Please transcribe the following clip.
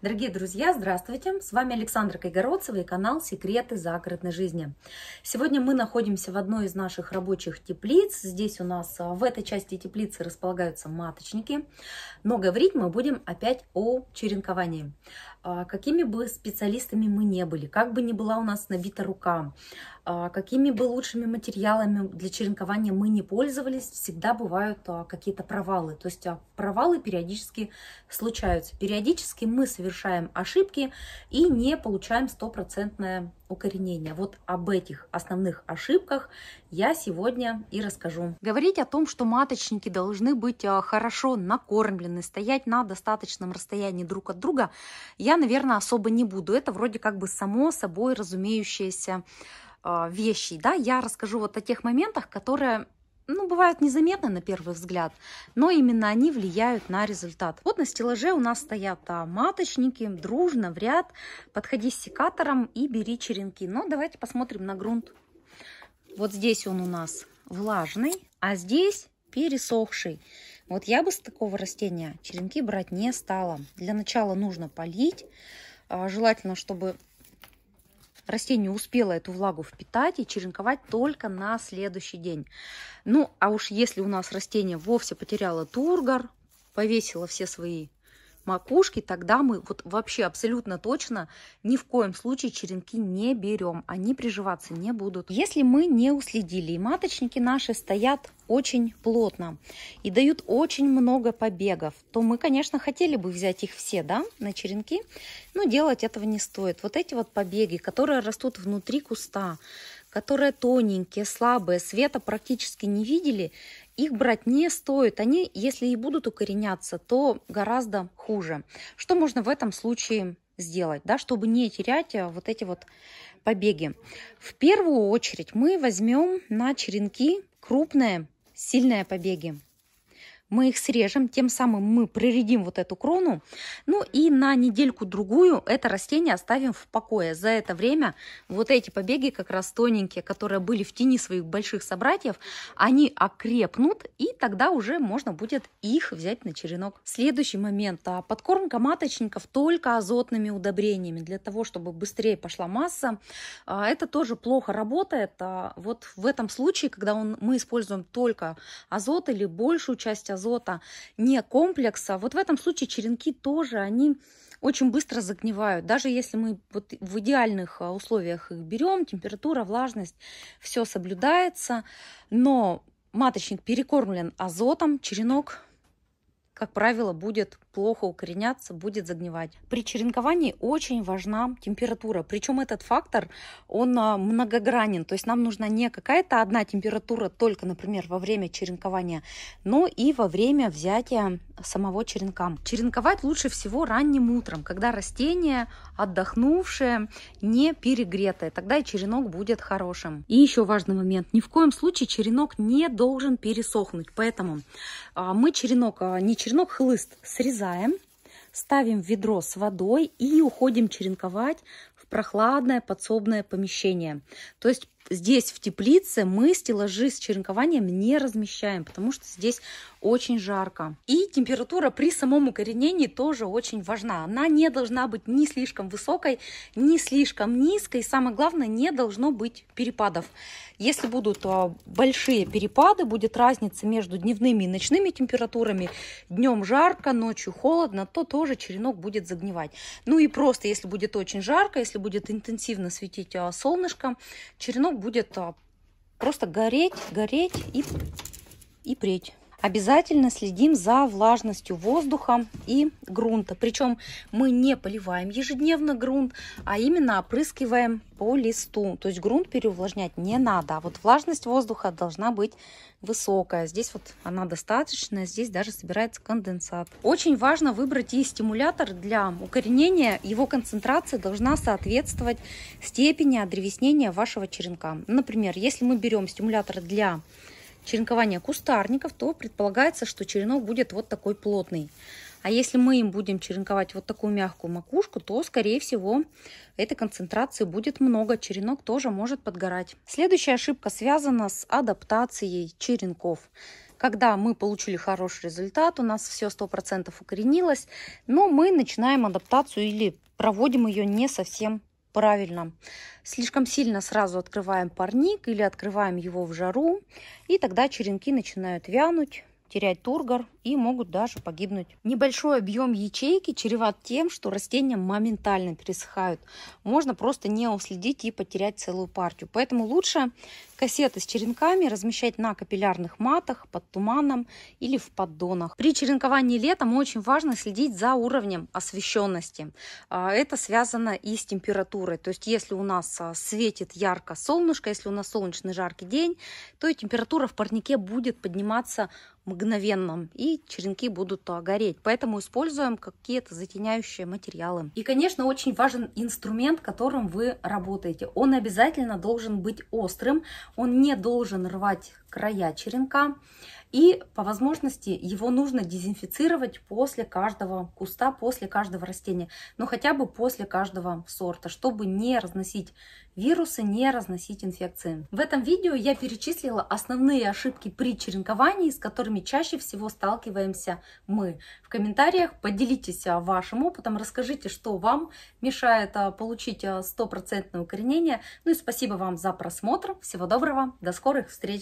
Дорогие друзья, здравствуйте! С вами Александра Кайгородцева и канал «Секреты загородной жизни». Сегодня мы находимся в одной из наших рабочих теплиц. Здесь у нас в этой части теплицы располагаются маточники. Но говорить мы будем опять о черенковании. Какими бы специалистами мы не были, как бы ни была у нас набита рука, какими бы лучшими материалами для черенкования мы не пользовались, всегда бывают какие-то провалы. То есть провалы периодически случаются. Периодически мы совершаем ошибки и не получаем стопроцентное укоренение. Вот об этих основных ошибках я сегодня и расскажу. Говорить о том, что маточники должны быть хорошо накормлены, стоять на достаточном расстоянии друг от друга, я, наверное, особо не буду. Это вроде как бы само собой разумеющаяся вещь. Да? Я расскажу вот о тех моментах, которые бывают незаметны на первый взгляд, но именно они влияют на результат. Вот на стеллаже у нас стоят маточники, дружно, в ряд. Подходи с секатором и бери черенки. Но давайте посмотрим на грунт. Вот здесь он у нас влажный, а здесь пересохший. Вот я бы с такого растения черенки брать не стала. Для начала нужно полить. Желательно, чтобы растение успело эту влагу впитать, и черенковать только на следующий день. Ну, а уж если у нас растение вовсе потеряло тургор, повесило все свои макушки, тогда мы вот вообще абсолютно точно ни в коем случае черенки не берем. Они приживаться не будут. Если мы не уследили, и маточники наши стоят очень плотно и дают очень много побегов, то мы, конечно, хотели бы взять их все, да, на черенки, но делать этого не стоит. Вот эти вот побеги, которые растут внутри куста, которые тоненькие, слабые, света практически не видели, их брать не стоит. Они, если и будут укореняться, то гораздо хуже. Что можно в этом случае сделать, да, чтобы не терять вот эти вот побеги? В первую очередь мы возьмем на черенки крупные, сильные побеги. Мы их срежем, тем самым мы проредим вот эту крону. Ну и на недельку-другую это растение оставим в покое. За это время вот эти побеги, как раз тоненькие, которые были в тени своих больших собратьев, они окрепнут, и тогда уже можно будет их взять на черенок. Следующий момент. Подкормка маточников только азотными удобрениями, для того, чтобы быстрее пошла масса. Это тоже плохо работает. Вот в этом случае, когда мы используем только азот или большую часть азота, не комплекса, вот в этом случае черенки тоже, они очень быстро загнивают. Даже если мы вот в идеальных условиях их берем, температура, влажность, все соблюдается, но маточник перекормлен азотом, черенок, как правило, будет плохо укореняться, будет загнивать. При черенковании очень важна температура. Причем этот фактор, он многогранен. То есть нам нужна не какая-то одна температура только, например, во время черенкования, но и во время взятия самого черенка. Черенковать лучше всего ранним утром, когда растение отдохнувшее, не перегретое. Тогда и черенок будет хорошим. И еще важный момент. Ни в коем случае черенок не должен пересохнуть. Поэтому мы черенок-хлыст срезаем, ставим в ведро с водой и уходим черенковать в прохладное подсобное помещение. То есть здесь в теплице мы стеллажи с черенкованием не размещаем, потому что здесь очень жарко. И температура при самом укоренении тоже очень важна. Она не должна быть ни слишком высокой, ни слишком низкой. И самое главное, не должно быть перепадов. Если будут большие перепады, будет разница между дневными и ночными температурами. Днем жарко, ночью холодно, то тоже черенок будет загнивать. Ну и просто, если будет очень жарко, если будет интенсивно светить солнышко, черенок будет просто гореть и преть. Обязательно следим за влажностью воздуха и грунта. Причем мы не поливаем ежедневно грунт, а именно опрыскиваем по листу. То есть грунт переувлажнять не надо. А вот влажность воздуха должна быть высокая. Здесь вот она достаточная, здесь даже собирается конденсат. Очень важно выбрать и стимулятор для укоренения. Его концентрация должна соответствовать степени одревеснения вашего черенка. Например, если мы берем стимулятор для черенкования кустарников, то предполагается, что черенок будет вот такой плотный. А если мы им будем черенковать вот такую мягкую макушку, то, скорее всего, этой концентрации будет много. Черенок тоже может подгорать. Следующая ошибка связана с адаптацией черенков. Когда мы получили хороший результат, у нас все 100% укоренилось, но мы начинаем адаптацию или проводим ее не совсем правильно. Слишком сильно сразу открываем парник или открываем его в жару, и тогда черенки начинают вянуть, терять тургор и могут даже погибнуть. Небольшой объем ячейки чреват тем, что растения моментально пересыхают. Можно просто не уследить и потерять целую партию. Поэтому лучше кассеты с черенками размещать на капиллярных матах, под туманом или в поддонах. При черенковании летом очень важно следить за уровнем освещенности. Это связано и с температурой. То есть если у нас светит ярко солнышко, если у нас солнечный жаркий день, то и температура в парнике будет подниматься мгновенно, и черенки будут гореть. Поэтому используем какие-то затеняющие материалы. И, конечно, очень важен инструмент, которым вы работаете. Он обязательно должен быть острым, он не должен рвать края черенка, и по возможности его нужно дезинфицировать после каждого куста, после каждого растения, но хотя бы после каждого сорта, чтобы не разносить вирусы, не разносить инфекции. В этом видео я перечислила основные ошибки при черенковании, с которыми чаще всего сталкиваемся мы. В комментариях поделитесь вашим опытом, расскажите, что вам мешает получить 100% укоренение. Ну и спасибо вам за просмотр, всего доброго, до скорых встреч!